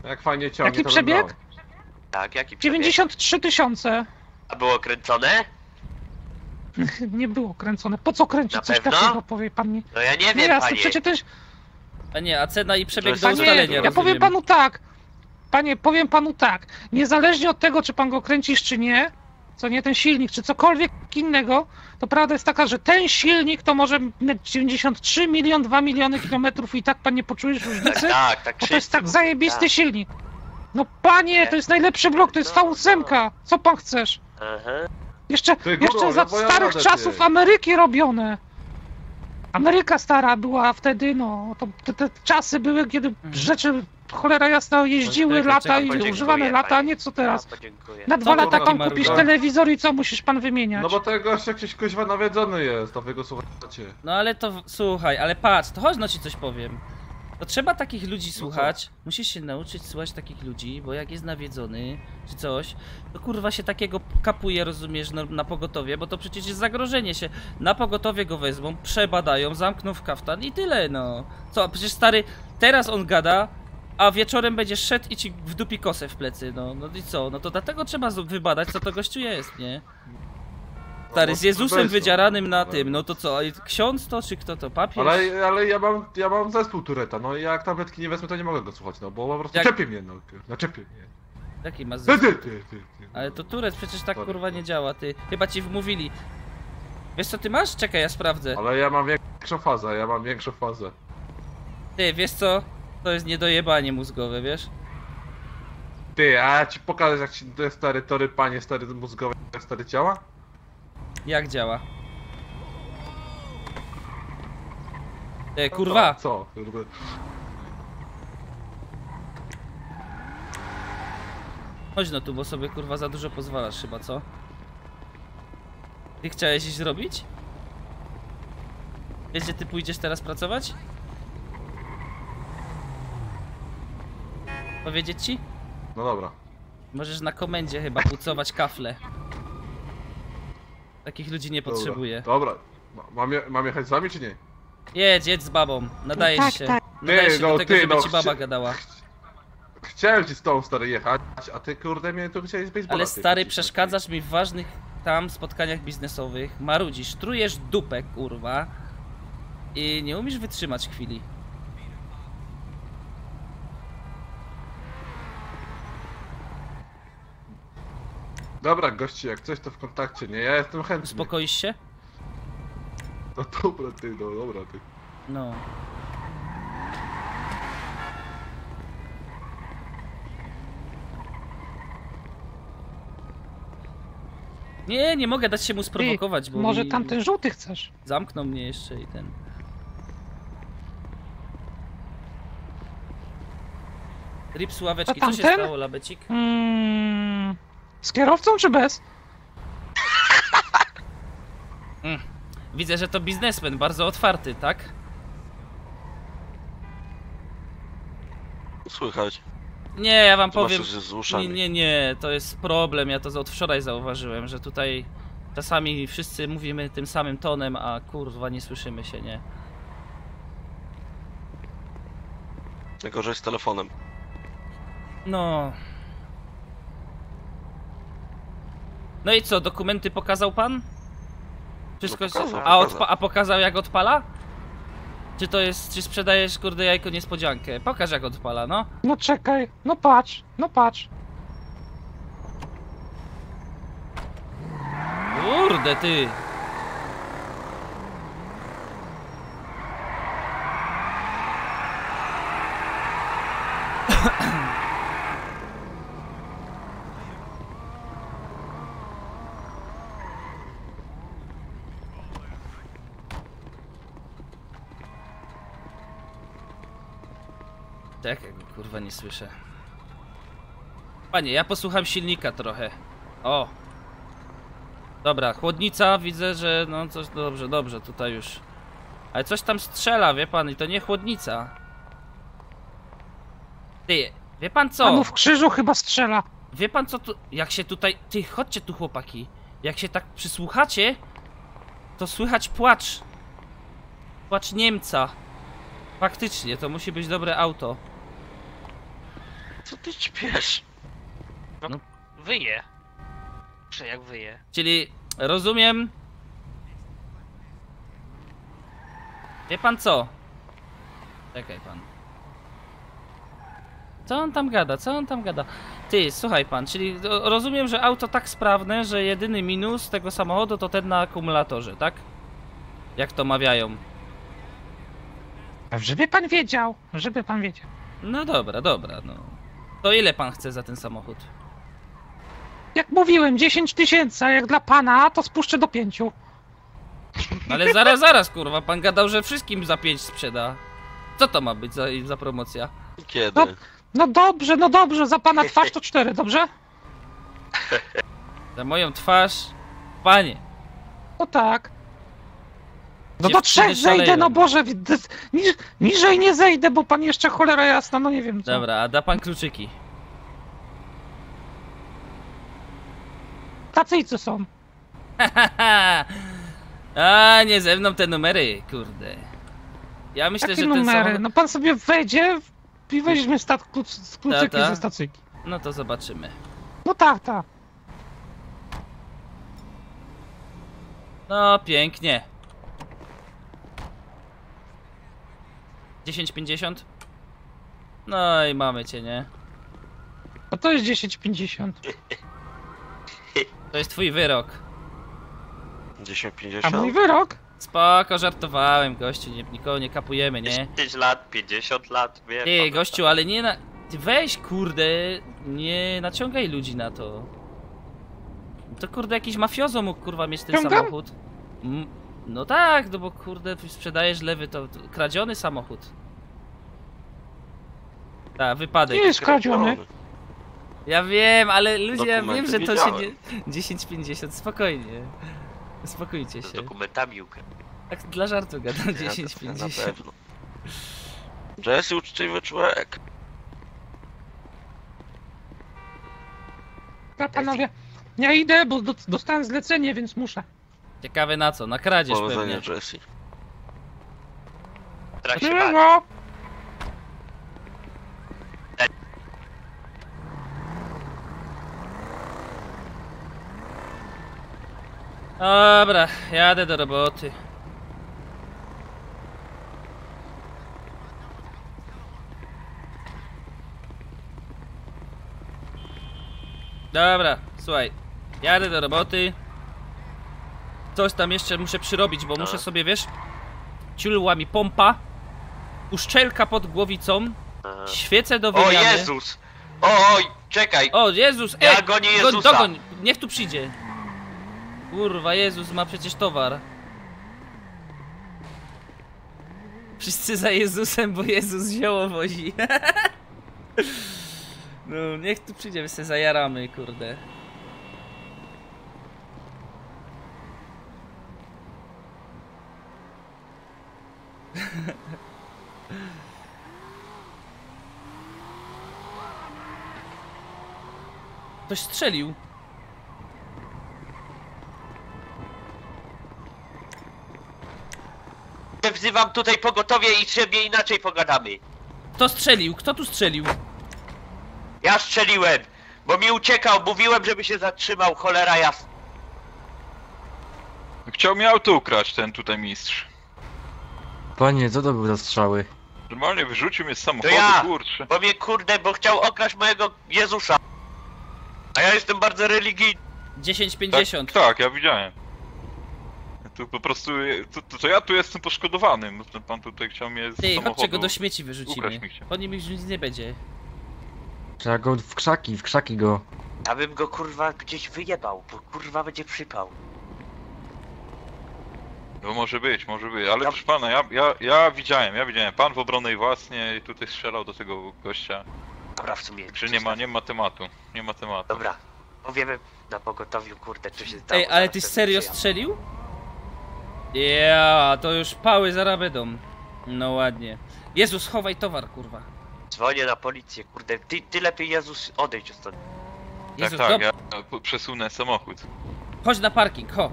Jak fajnie ciągnie, Jaki to przebieg? Wyglądało. Tak, jaki przebieg? dziewięćdziesiąt trzy tysiące. A było kręcone? Nie było kręcone. Po co kręcić coś takiego, powie pan mi? No ja nie wiem, nie, jasne, panie. Przecież też... A nie, a cena i przebieg do ustalenia. Ja powiem panu tak. Panie, powiem panu tak. Niezależnie od tego, czy pan go kręcisz, czy nie, co nie, ten silnik, czy cokolwiek innego, to prawda jest taka, że ten silnik to może dziewięćdziesiąt trzy milion, dwa miliony kilometrów i tak pan nie poczujesz różnicy? Tak, tak. Bo to jest tak zajebisty silnik. No panie, to jest najlepszy blok, to jest V osiem. Co pan chcesz? Jeszcze, jeszcze za starych czasów Ameryki robione. Ameryka stara była wtedy, no, to te, te czasy były, kiedy rzeczy, cholera jasna, jeździły lata i używane lata, a nie co teraz. Na dwa lata tam kupisz telewizor i co musisz pan wymieniać? No bo tego gość jakiś kuźwa nawiedzony jest, a wy go słuchacie. No ale to, słuchaj, ale patrz, to chodź, no ci coś powiem. To trzeba takich ludzi słuchać, musisz się nauczyć słuchać takich ludzi, bo jak jest nawiedzony czy coś, to kurwa się takiego kapuje, rozumiesz, na, na pogotowie, bo to przecież jest zagrożenie się. Na pogotowie go wezmą, przebadają, zamkną w kaftan i tyle, no. Co, a przecież stary, teraz on gada, a wieczorem będziesz szedł i ci w dupi kosę w plecy, no. No i co, no to dlatego trzeba wybadać, co to gościu jest, nie? Stary, z Jezusem wydzieranym na tym, no to co, ksiądz to, czy kto to, papież? Ale, ale ja mam, ja mam zespół Tureta, no i jak tabletki nie wezmę, to nie mogę go słuchać, no bo po prostu jak... czepię mnie, no, no czepię mnie. Jaki masz zespół? Ty, ty, ty, ty, ty. Ale to Turet przecież tak, kurwa, nie działa, ty, chyba ci wmówili. Wiesz co ty masz? Czekaj, ja sprawdzę. Ale ja mam większą fazę, ja mam większą fazę. Ty, wiesz co? To jest niedojebanie mózgowe, wiesz? Ty, a ja ci pokażę, jak ci te stary tory, panie, stary mózgowe, stary ciała? Jak działa? E, kurwa! Co? Chodź no tu, bo sobie kurwa za dużo pozwalasz chyba, co? Ty chciałeś iść robić? Wiesz, gdzie ty pójdziesz teraz pracować? Powiedzieć ci? No dobra. Możesz na komendzie chyba pucować kafle. Takich ludzi nie potrzebuję. Dobra, dobra. Mam, je, mam jechać z wami czy nie? Jedź, jedź z babą, nadajesz no tak, się. Tak. Nadajesz ty, się no, do tego, ty, żeby no, ci baba chci... gadała. Chciałem ci z tą stary jechać, a ty kurde mnie tu chciałeś z baseballa. Ale stary, przeszkadzasz mi w ważnych tam spotkaniach biznesowych, marudzisz, trujesz dupę kurwa i nie umiesz wytrzymać chwili. Dobra gości, jak coś to w kontakcie, nie? Ja jestem chętny. Uspokoisz się? No dobra ty, no dobra ty. No. Nie, nie mogę dać się mu sprowokować, bo... Może mi... tamten żółty chcesz? Zamknął mnie jeszcze i ten... Rip sławeczki, co się stało, labecik? Mm... Z kierowcą czy bez? Mm. Widzę, że to biznesmen, bardzo otwarty, tak? Słychać. Nie, ja wam powiem... Nie, nie, nie, to jest problem, ja to od wczoraj zauważyłem, że tutaj czasami wszyscy mówimy tym samym tonem, a kurwa nie słyszymy się, nie? Najgorzej z telefonem. No... No i co, dokumenty pokazał pan? Wszystko jest... A, odpa a pokazał jak odpala? Czy to jest... Czy sprzedajesz kurde jajko niespodziankę? Pokaż jak odpala, no. No czekaj, no patrz, no patrz. Kurde ty. Tak, jak go kurwa nie słyszę. Panie, ja posłucham silnika trochę. O! Dobra, chłodnica, widzę, że no coś, dobrze, dobrze, tutaj już. Ale coś tam strzela, wie pan, i to nie chłodnica. Ty, wie pan co? Panu w krzyżu chyba strzela. Wie pan co tu, jak się tutaj, ty chodźcie tu chłopaki. Jak się tak przysłuchacie, to słychać płacz. Płacz Niemca. Faktycznie, to musi być dobre auto. Co ty ćpiesz? No, no. Wyje. Czy jak wyje? Czyli rozumiem, Wie pan co? Czekaj pan. Co on tam gada? Co on tam gada? Ty, słuchaj pan, czyli rozumiem, że auto tak sprawne, że jedyny minus tego samochodu to ten na akumulatorze, tak? Jak to mawiają. Żeby pan wiedział, żeby pan wiedział. No dobra, dobra, no. To ile pan chce za ten samochód? Jak mówiłem, dziesięć tysięcy, a jak dla pana, to spuszczę do pięciu. Ale zaraz, zaraz, kurwa, pan gadał, że wszystkim za pięć sprzeda. Co to ma być za, za promocja? Kiedy? No, no dobrze, no dobrze, za pana twarz to cztery, dobrze? Za moją twarz, panie. No tak. No do trzech zejdę, no Boże, niż, niżej nie zejdę, bo pan jeszcze cholera jasna, no nie wiem co. Dobra, a da pan kluczyki? Tacyjcy są. A nie ze mną te numery, kurde. Ja myślę, Jakie że ten numery? Samochód... No pan sobie wejdzie i weźmie stat... kluczyki ta, ta? ze stacyjki. No to zobaczymy. No tak, tak. No pięknie. dziesięć pięćdziesiąt? No i mamy cię, nie? A to jest dziesięć pięćdziesiąt. To jest twój wyrok. dziesięć pięćdziesiąt? A mój wyrok? Spoko, żartowałem, gościu, nie, nikogo nie kapujemy, nie? dziesięć lat, pięćdziesiąt lat, wiesz. Ej, gościu, ale nie na... Ty weź, kurde, nie naciągaj ludzi na to. To kurde jakiś mafiozo mógł, kurwa, mieć ten Ciągam? samochód. M No tak, no bo kurde, sprzedajesz lewy, to, to kradziony samochód. Tak, wypadek. Nie jest kradziony. Ja wiem, ale ludzie, ja wiem, że to się nie... dziesięć pięćdziesiąt, spokojnie. Spokójcie się. Z dokumentami ukradł. Tak dla żartu gadam, dziesięć pięćdziesiąt. To jest uczciwy człowiek. Ja, panowie, ja idę, bo dostałem zlecenie, więc muszę. Ciekawe na co? Na kradzież pewnie. Jesse. Dobra, jadę do roboty. Dobra, słuchaj, jadę do roboty. Coś tam jeszcze muszę przyrobić, bo muszę sobie, wiesz, ciulła mi pompa, uszczelka pod głowicą, świecę do wymiany. O Jezus! O, oj, czekaj! O Jezus! Ej, ja gonię Jezusa. Dogoń, niech tu przyjdzie. Kurwa, Jezus ma przecież towar. Wszyscy za Jezusem, bo Jezus zioło wozi. No, niech tu przyjdzie, my se zajaramy, kurde. Ktoś strzelił. Wzywam tutaj pogotowie i sobie inaczej pogadamy. Kto strzelił? Kto tu strzelił? Ja strzeliłem, bo mi uciekał, mówiłem, żeby się zatrzymał, cholera jasna. Chciał mi auto ukraść ten tutaj mistrz. Panie, co to był za strzały? Normalnie wyrzucił mnie z samochodu, ja, kurczę. Bo mnie kurde, bo chciał okraść mojego Jezusa. A ja jestem bardzo religijny. dziesięć pięćdziesiąt. Tak, tak, ja widziałem. Tu po prostu, to, to, to ja tu jestem poszkodowany, bo pan tutaj chciał mnie z Ej, samochodu. Chodź, go do śmieci wyrzucimy. Po nim już nic nie będzie. Trzeba go w krzaki, w krzaki go. Ja bym go kurwa gdzieś wyjebał, bo kurwa będzie przypał. No może być, może być, ale proszę pana, ja, ja, ja widziałem, ja widziałem, pan w obronie własnie i tutaj strzelał do tego gościa. Dobra, w sumie. Czy nie ma, nie ma tematu, nie ma tematu. Dobra, powiemy na pogotowiu, kurde, czy się stało. Ej, ale ty serio strzelił? Ja, yeah, to już pały zarabedą. No ładnie. Jezus, chowaj towar, kurwa. Dzwonię na policję, kurde, ty, ty lepiej Jezus odejdź stąd. Jezus, tak, tak, ja przesunę samochód. Chodź na parking, ho.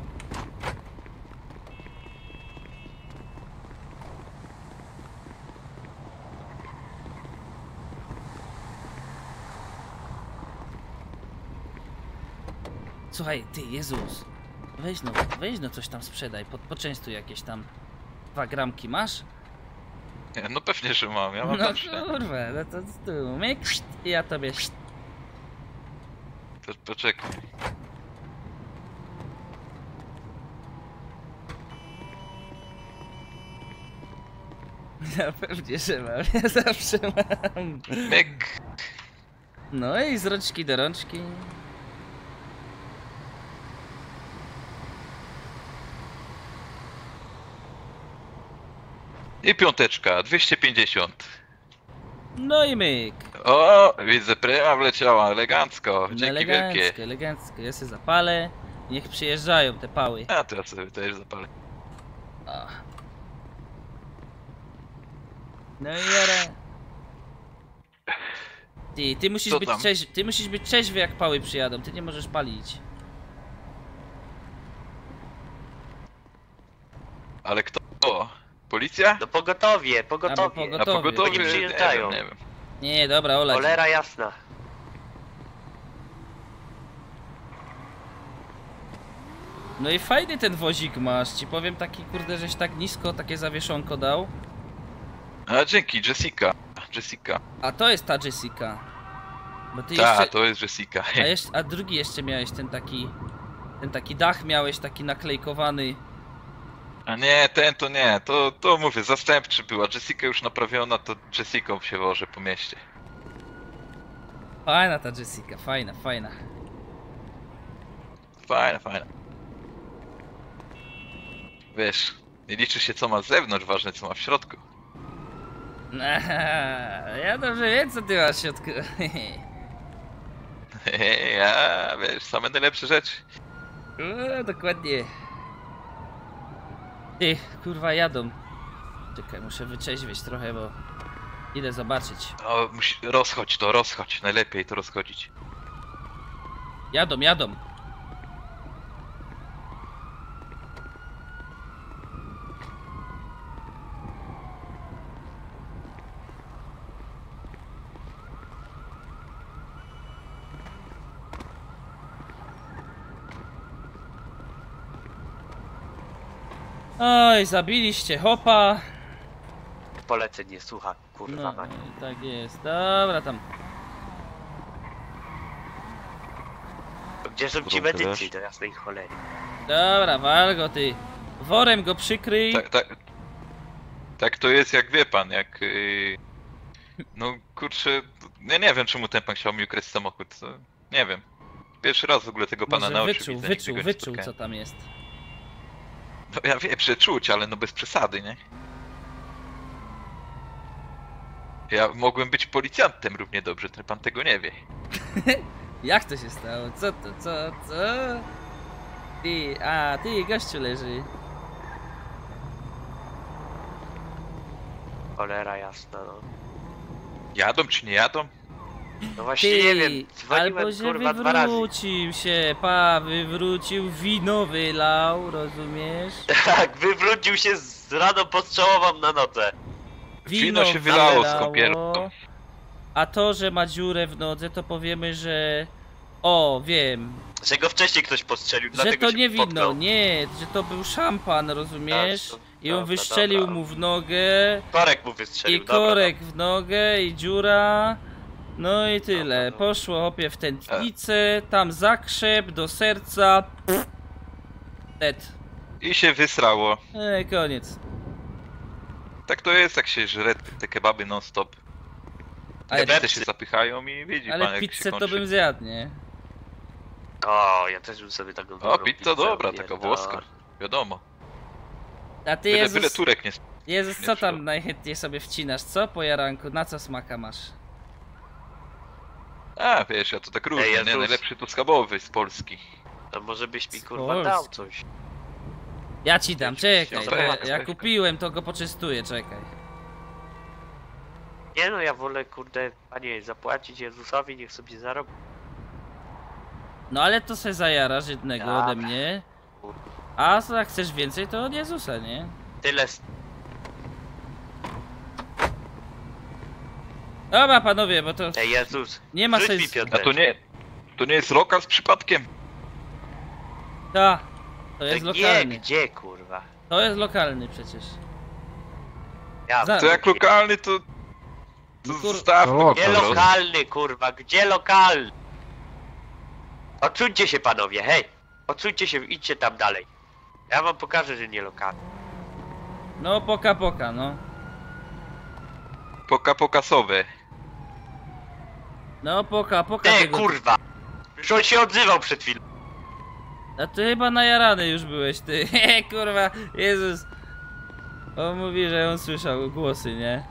Słuchaj, ty Jezus, weź no, weź no coś tam sprzedaj, po, poczęstuj jakieś tam Dwa gramki masz? No pewnie, że mam, ja mam. No kurwa, no to tu myk i ja tobie. To, poczekaj. Ja pewnie, że mam, ja zawsze mam. Myk. No i z rączki do rączki. I piąteczka, dwieście pięćdziesiąt. No i myk. O, widzę, prema wleciała, elegancko, dzięki no elegancko, wielkie. Elegancko, ja sobie zapalę, niech przyjeżdżają te pały. A to ja sobie też zapalę. O. No i jara. Ty, ty musisz być trzeźwy, ty musisz być trzeźwy jak pały przyjadą, ty nie możesz palić. Ale kto? Policja? Do pogotowie, pogotowie. A, pogotowie. A pogotowie oni przyjeżdżają. Nie, nie, nie, nie, dobra, olać. Cholera jasna. No i fajny ten wozik masz, ci powiem taki kurde, żeś tak nisko takie zawieszonko dał. A dzięki, Jessica. Jessica. A to jest ta Jessica. Bo ty ta, jeszcze... to jest Jessica. A, jeszcze, a drugi jeszcze miałeś ten taki... Ten taki dach miałeś, taki naklejkowany. A nie, ten to nie, to, to mówię, zastępczy była. Jessica już naprawiona, to Jessicą się wożę po mieście. Fajna ta Jessica, fajna, fajna. Fajna, fajna. Wiesz, nie liczy się co ma z zewnątrz, ważne co ma w środku. Ja dobrze wiem co ty masz w środku. Ja, wiesz, same najlepsze rzeczy. O, dokładnie. Ty, kurwa jadą. Czekaj, muszę wyczeźwieć trochę, bo idę zobaczyć. O, musi... rozchodź to, rozchodź. Najlepiej to rozchodzić. Jadą, jadą. Oj, zabiliście hopa. Poleceń nie słucha, kurwa. No, tak jest, dobra tam. Gdzie są ci medycy do jasnej cholery? Dobra, wal go ty. Worem go przykryj. Tak, tak. Tak to jest, jak wie pan, jak... Yy... No kurczę, ja nie wiem czemu ten pan chciał mi ukraść samochód, to... nie wiem. Pierwszy raz w ogóle tego pana może nauczył. Wyczuł, widzę, wyczuł, wyczuł co tam jest. No ja wiem, przeczuć, ale no bez przesady, nie? Ja mogłem być policjantem równie dobrze, ten pan tego nie wie. Jak to się stało? Co to? Co? Co? Ty, a, ty, gościu leży. Cholera jasna, no. Jadą czy nie jadą? No właśnie ty, nie wiem, dzwoniłem, albo że kurwa, dwa razy. Wywrócił się, pa, wywrócił, wino wylał, rozumiesz? Tak, wywrócił się z rano postrzałową na nocę. Wino, wino się wylało z kąpielą. A to, że ma dziurę w nodze, to powiemy, że... O, wiem. Że go wcześniej ktoś postrzelił, dlatego że to nie wino, potknął. Nie, że to był szampan, rozumiesz? Tak, i on dobra, wystrzelił dobra. mu w nogę. Korek mu wystrzelił, I korek dobra, w nogę, i dziura. No i tyle, poszło opie w tętnicę, tam zakrzep do serca. Ted. I się wysrało. Ej, koniec. Tak to jest, jak się żre te kebaby non stop. Ale te się zapychają i widzi pan, jak się kończy. Ale pizzę to bym zjadł, nie? O, ja też bym sobie taką dobrą pizzę. O, pizza dobra, taka włoska, wiadomo. A ty, Jezus, tyle turek nie... Jezus, co tam najchętniej sobie wcinasz, co po jaranku? Na co smaka masz? A, wiesz, ja to tak różnie, nie? Najlepszy to schabowy z Polski. To może byś mi kurwa dał coś. Ja ci dam, czekaj, ja, ja kupiłem, to go poczystuję, czekaj. Nie no, ja wolę kurde, panie, zapłacić Jezusowi, niech sobie zarobi. No ale to se zajarasz jednego ja, ode mnie. A jak chcesz więcej, to od Jezusa, nie? Tyle. Dobra panowie, bo to... Ej, Jezus, nie ma sensu. A to nie... To nie jest lokal z przypadkiem? Tak, to jest to lokalny. Nie, gdzie kurwa? To jest lokalny przecież. Ja. To jak lokalny to... to Kur... zostawmy o, gdzie to lokalny kurwa, gdzie lokalny? Odsuńcie się panowie, hej! Odsuńcie się, idźcie tam dalej. Ja wam pokażę, że nie lokalny. No poka poka no. Poka pokasowy. No poka poka. Ty tego... kurwa! Już on się odzywał przed chwilą. A ty chyba najarany już byłeś ty, kurwa, Jezus. On mówi, że on słyszał głosy, nie?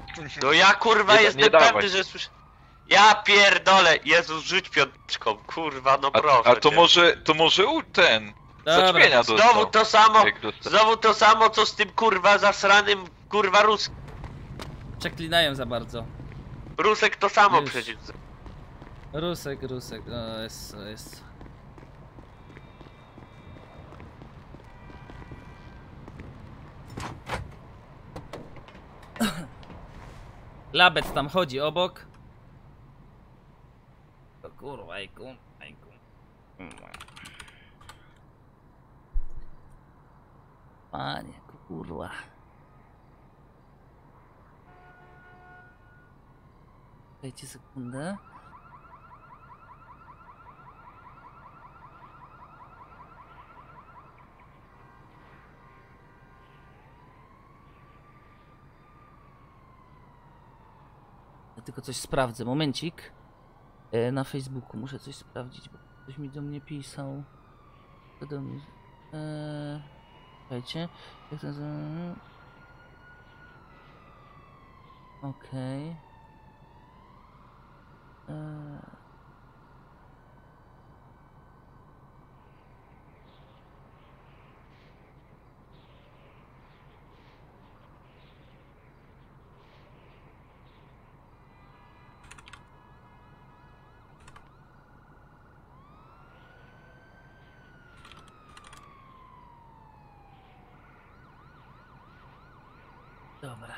No ja kurwa nie, jestem nie pewny, że słyszę. Ja pierdolę, Jezus, rzuć piąteczką, kurwa, no proszę. A, a to cię. może, to może u ten, zaćmienia dostał. Znowu to samo, znowu to samo co z tym kurwa zasranym, kurwa Ruskiem. Przeklinają za bardzo. Rusek to samo już. Przecież. Rusek, Rusek, no jest, jest. Labec tam chodzi obok. O kurwa, ajku, ajku. Panie kurwa. Dajcie sekundę. Tylko coś sprawdzę, momencik. E, na Facebooku muszę coś sprawdzić, bo ktoś mi do mnie pisał. To do mnie... E, słuchajcie. Jak to... Okej. E... Dobra.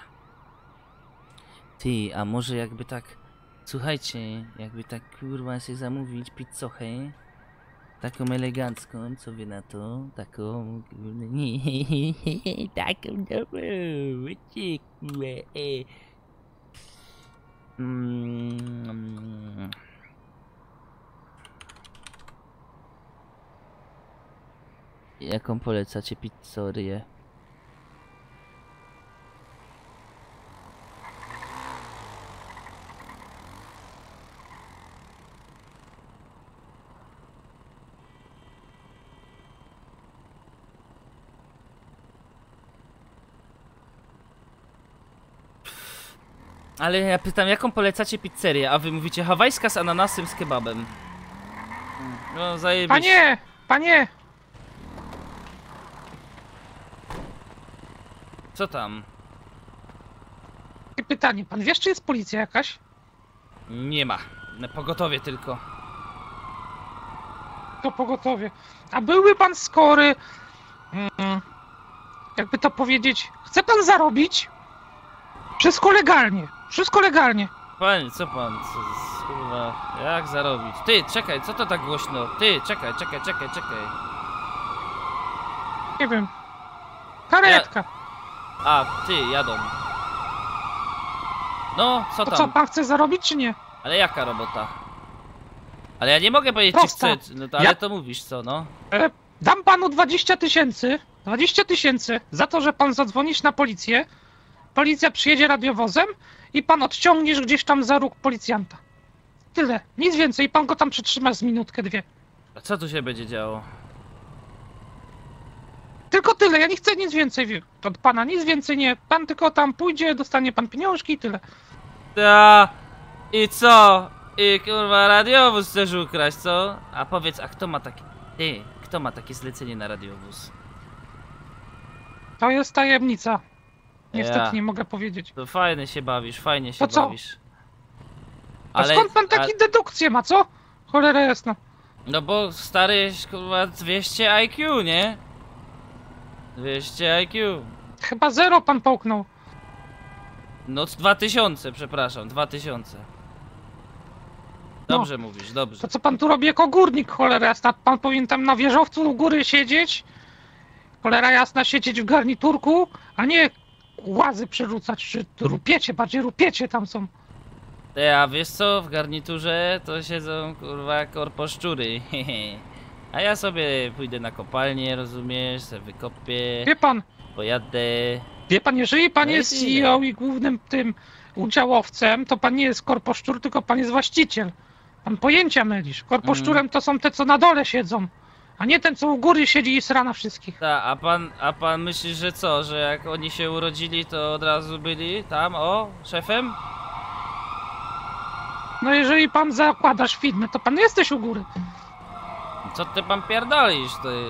Ty, a może jakby tak... Słuchajcie, jakby tak kurwa się zamówić pizzochę. Taką elegancką, co wy na to? Taką... Taką dobrą, mm. Jaką polecacie pizzerię? Ale ja pytam, jaką polecacie pizzerię, a wy mówicie hawajska z ananasem z kebabem. No zajebiście. Panie! Panie! Co tam? Pytanie, pan wiesz, czy jest policja jakaś? Nie ma. Na pogotowie tylko. To pogotowie. A byłby pan skory... Mm, jakby to powiedzieć... Chce pan zarobić? Wszystko legalnie. Wszystko legalnie. Panie, co pan, co, kurwa, jak zarobić? Ty, czekaj, co to tak głośno? Ty, czekaj, czekaj, czekaj, czekaj. Nie wiem. Karetka. Ja... A, ty, jadą. No, co to tam? To co, pan chce zarobić, czy nie? Ale jaka robota? Ale ja nie mogę powiedzieć, prosta. Czy chcę, no to, ale ja... to mówisz, co, no? E, dam panu dwadzieścia tysięcy. dwadzieścia tysięcy za to, że pan zadzwonisz na policję. Policja przyjedzie radiowozem i pan odciągniesz gdzieś tam za róg policjanta. Tyle, nic więcej, i pan go tam przytrzyma z minutkę, dwie. A co tu się będzie działo? Tylko tyle, ja nie chcę nic więcej od pana, nic więcej nie. Pan tylko tam pójdzie, dostanie pan pieniążki i tyle. Ta. I co? I kurwa radiowóz chcesz ukraść, co? A powiedz, a kto ma takie... Ty, kto ma takie zlecenie na radiowóz? To jest tajemnica. Niestety ja. Nie mogę powiedzieć. To fajnie się bawisz, fajnie się co? bawisz. Ale... A skąd pan taki a... dedukcję ma, co? Cholera jasna. No bo stary, kurwa, dwieście I Q, nie? dwieście I Q. Chyba zero pan połknął. No dwa tysiące, przepraszam, dwa tysiące. Dobrze no. mówisz, dobrze. To co pan tu robi jako górnik, cholera jasna? Pan powinien tam na wieżowcu u góry siedzieć. Cholera jasna, siedzieć w garniturku, a nie... łazy przerzucać, czy rupiecie, bardziej rupiecie tam są. Ty, a wiesz co, w garniturze to siedzą kurwa korposzczury. A ja sobie pójdę na kopalnię, rozumiesz, se wykopię. Wie pan, pojadę. Wie pan, jeżeli pan no jest C E O i głównym tym udziałowcem, to pan nie jest korposzczur, tylko pan jest właściciel. Pan pojęcia mylisz. Korposzczurem mm. to są te, co na dole siedzą, a nie ten, co u góry siedzi i sra na wszystkich. Ta, a pan, a pan myślisz, że co, że jak oni się urodzili, to od razu byli tam, o, szefem? No jeżeli pan zakładasz firmę, to pan jesteś u góry. Co ty pan pierdolisz, ty?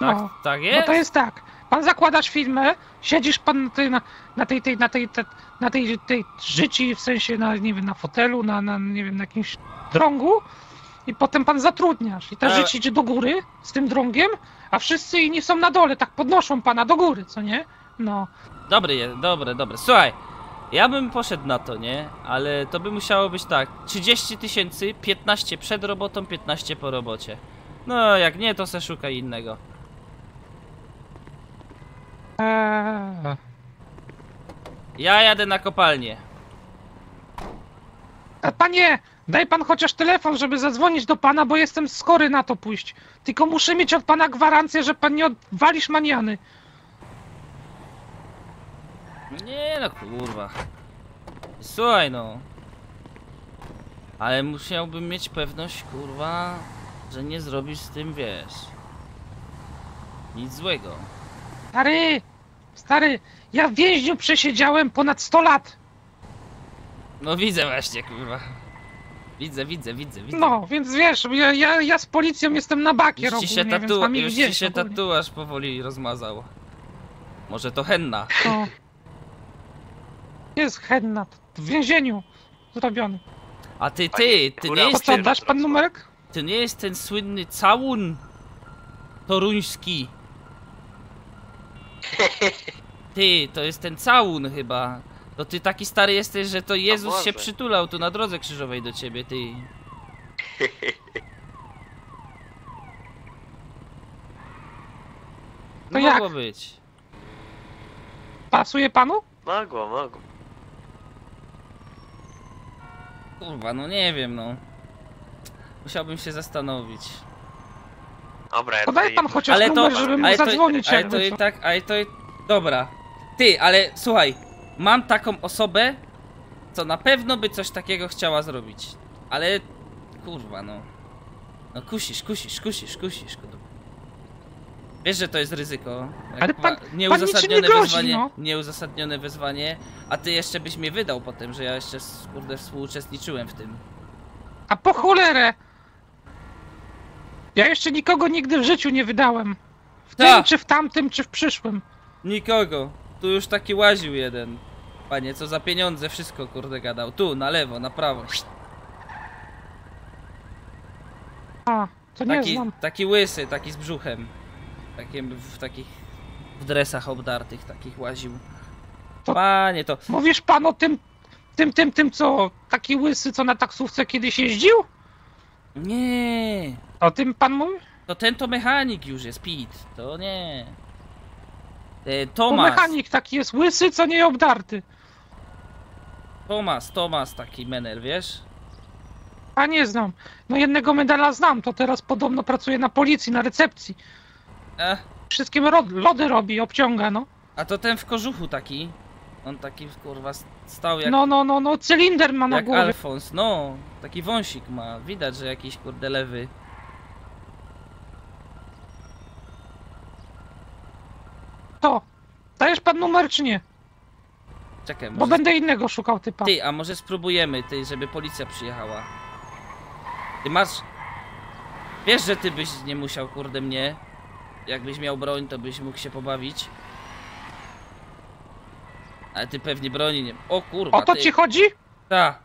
Tak, no, tak jest? No to jest tak. Pan zakładasz firmę, siedzisz pan na tej, na, na tej, tej, na tej, te, na tej, tej życi, w sensie na, nie wiem, na fotelu, na, na, nie wiem, na jakimś drągu i potem pan zatrudniasz i ta ale... życie idzie do góry z tym drągiem, a wszyscy inni są na dole, tak podnoszą pana do góry, co nie? No. Dobry jest, dobre, dobre. Słuchaj, ja bym poszedł na to, nie? Ale to by musiało być tak, trzydzieści tysięcy, piętnaście przed robotą, piętnaście po robocie. No, jak nie, to se szukaj innego. Eee. Ja jadę na kopalnię. A panie, daj pan chociaż telefon, żeby zadzwonić do pana, bo jestem skory na to pójść. Tylko muszę mieć od pana gwarancję, że pan nie odwalisz maniany. Nie no kurwa. Słuchaj no. Ale musiałbym mieć pewność, kurwa, że nie zrobisz z tym, wiesz, nic złego. Stary, stary, ja w więźniu przesiedziałem ponad sto lat. No widzę właśnie, kurwa. Widzę, widzę, widzę, widzę. No, więc wiesz, ja, ja, ja z policją jestem na bakier ogólnie, się tatu... więc tam już gdzieś, ci się ogólnie. Tatuaż powoli rozmazał. Może to henna. To... jest henna, w więzieniu zrobiony. A ty, ty, ty nie jest ten... dasz pan numerek? Ty nie jest ten słynny całun toruński. Ty, to jest ten całun chyba. To ty taki stary jesteś, że to Jezus się przytulał tu na drodze krzyżowej do ciebie, ty. No jak? Mogło być. Pasuje panu? Mogło, mogło. Kurwa, no nie wiem, no. Musiałbym się zastanowić. Dobra, ja podaj pan chociaż ale numer, to, żeby ale mu zadzwonić to, ale to i tak, ale to i... Dobra. Ty, ale słuchaj, mam taką osobę, co na pewno by coś takiego chciała zrobić. Ale... kurwa no. No kusisz, kusisz, kusisz, kusisz, kurwa. Wiesz, że to jest ryzyko. Ale pan, nieuzasadnione pan nie grozi, wezwanie, no. Nieuzasadnione wezwanie. A ty jeszcze byś mnie wydał po tym, że ja jeszcze, kurde, współuczestniczyłem w tym. A po cholerę! Ja jeszcze nikogo nigdy w życiu nie wydałem. W Ta. tym, czy w tamtym, czy w przyszłym. Nikogo. Tu już taki łaził jeden. Panie, co za pieniądze wszystko, kurde, gadał. Tu, na lewo, na prawo. A, to nie taki, znam. Taki łysy, taki z brzuchem. Takim w takich... w dresach obdartych takich łaził. To panie, to... mówisz pan o tym, tym, tym, tym, co... taki łysy, co na taksówce kiedyś jeździł? Nie. O tym pan mówi? To ten to mechanik już jest, Pit. To nie. E, Tomasz. To mechanik taki jest łysy, co nie obdarty. Tomasz, Tomasz taki menel, wiesz? A nie znam. No jednego medala znam, to teraz podobno pracuje na policji, na recepcji. Ech. Wszystkim lody robi, obciąga, no. A to ten w kożuchu taki. On taki, kurwa, stał jak... No, no, no, no, cylinder ma na głowie. Jak Alfons, no. Taki wąsik ma. Widać, że jakiś, kurde, lewy. To, dajesz pan numer czy nie? Czekaj, może... bo będę innego szukał typa. Ty, a może spróbujemy, ty, żeby policja przyjechała. Ty masz... wiesz, że ty byś nie musiał, kurde, mnie. Jakbyś miał broń, to byś mógł się pobawić. Ale ty pewnie broni nie... o kurwa, o to ty... ci chodzi? Tak.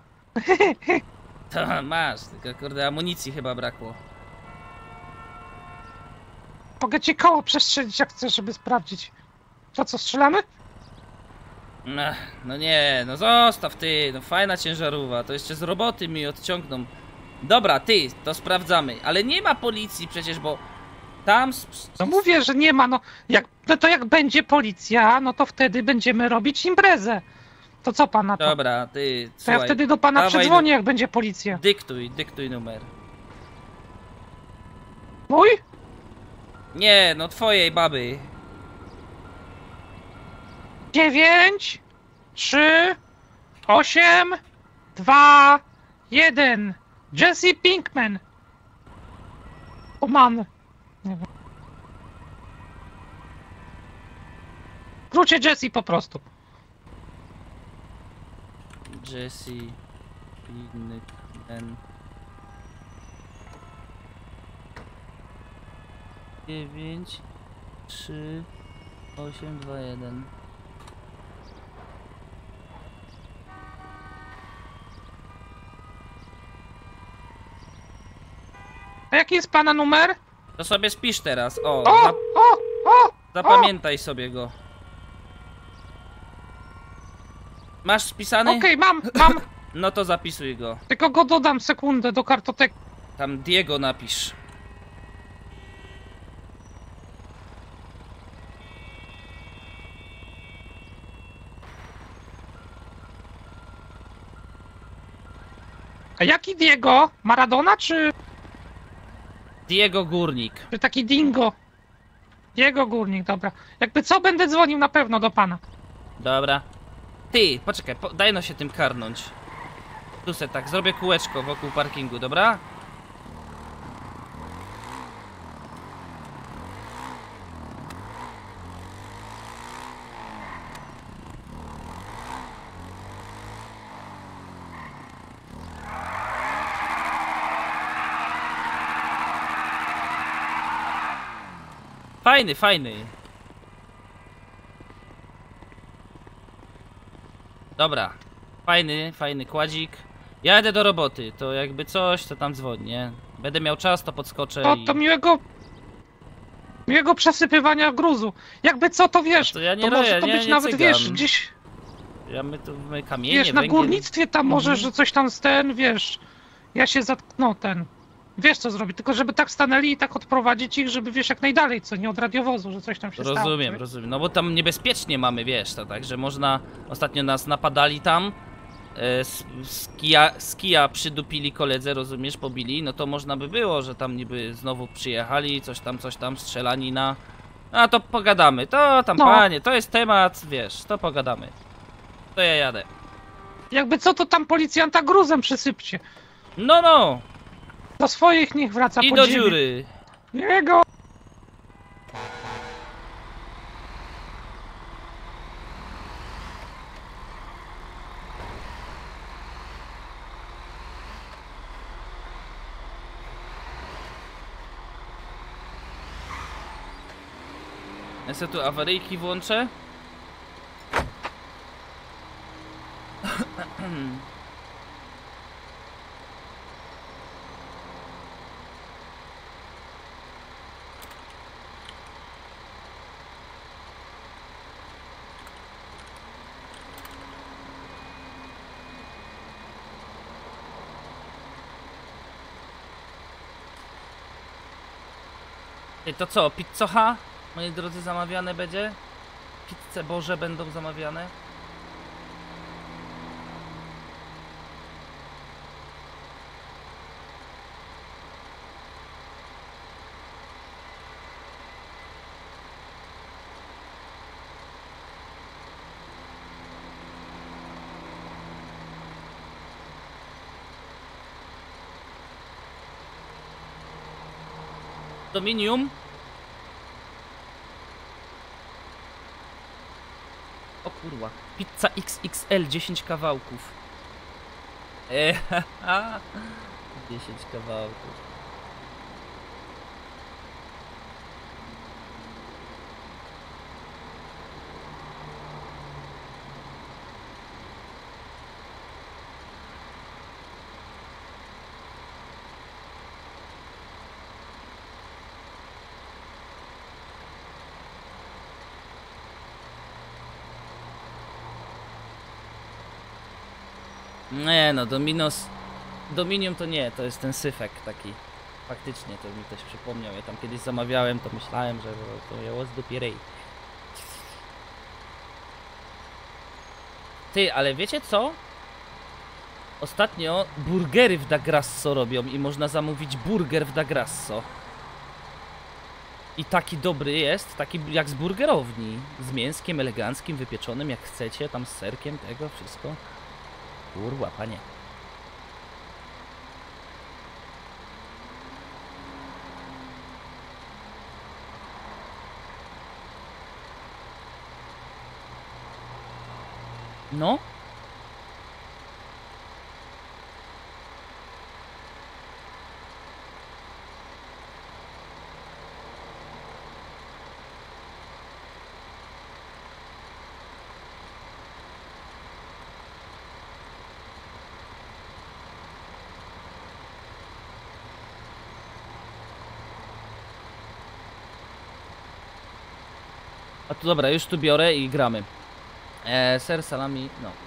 To masz, tylko kurde amunicji chyba brakło. Mogę ci koło przestrzelić jak chcesz, żeby sprawdzić. To co, strzelamy? No, no nie, no zostaw ty, no fajna ciężarówka, to jeszcze z roboty mi odciągną. Dobra, ty, to sprawdzamy, ale nie ma policji przecież, bo Tam... No mówię, że nie ma, no, jak, no to jak będzie policja, no to wtedy będziemy robić imprezę. To co pana to? Dobra, ty... To słuchaj, ja wtedy do pana przedzwonię, jak będzie policja. Dyktuj, dyktuj numer. Mój? Nie, no twojej baby. Dziewięć, trzy, osiem, dwa, jeden. Jesse Pinkman. Oman. Nie wiem. Wróćcie Jesse po prostu. Jesse Pinkman. dziewięć trzy osiem dwa jeden. A jaki jest pana numer? To sobie spisz teraz, o, o, zap o, o zapamiętaj o. sobie go. Masz spisany? Okej, okay, mam, mam. No to zapisuj go. Tylko go dodam sekundę do kartoteki. Tam Diego napisz. A jaki Diego? Maradona czy... Diego Górnik. Czy taki dingo? Diego Górnik, dobra. Jakby co, będę dzwonił na pewno do pana. Dobra. Ty, poczekaj, po, daj no się tym karnąć. Tu se tak, zrobię kółeczko wokół parkingu, dobra? Fajny, fajny. Dobra. Fajny, fajny kładzik. Ja jadę do roboty, to jakby coś, to tam dzwonię. Będę miał czas, to podskoczę to, i... to miłego... Miłego przesypywania gruzu. Jakby co, to wiesz, to, ja nie to robię, może to ja być nie nawet, cygam. wiesz, gdzieś... Ja my tu my kamienie, wiesz, na węgiel... górnictwie tam może, mhm. że coś tam z ten, wiesz... Ja się zatknął ten... Wiesz co zrobić, tylko żeby tak stanęli i tak odprowadzić ich, żeby wiesz jak najdalej, co nie od radiowozu, że coś tam się rozumiem, stało. Rozumiem, rozumiem, no bo tam niebezpiecznie mamy, wiesz, to tak, że można, ostatnio nas napadali tam, e, z, z, kija, z kija przydupili koledze, rozumiesz, pobili, no to można by było, że tam niby znowu przyjechali, coś tam, coś tam, strzelanina, a to pogadamy, to tam no. Panie, to jest temat, wiesz, to pogadamy, to ja jadę. Jakby co, to tam policjanta gruzem przysypcie. No, no. Do swoich niech wraca po do dziury. Jego. Ja sobie tu awaryjki włączę. To co, pizzocha? Moi drodzy, zamawiane będzie? Pizze Boże będą zamawiane? Dominium? O kurwa, pizza iks iks el, dziesięć kawałków. Eee, dziesięć kawałków. Nie no, Dominos... Dominium to nie, to jest ten syfek taki. Faktycznie, to mi ktoś przypomniał. Ja tam kiedyś zamawiałem, to myślałem, że to miało z dupy rej. Ty, ale wiecie co? Ostatnio burgery w Da Grasso robią i można zamówić burger w Da Grasso. I taki dobry jest, taki jak z burgerowni. Z mięskiem eleganckim, wypieczonym, jak chcecie, tam z serkiem, tego, wszystko. Kurwa, panie. No. A tu dobra, już tu biorę i gramy. Eee, ser, salami, no.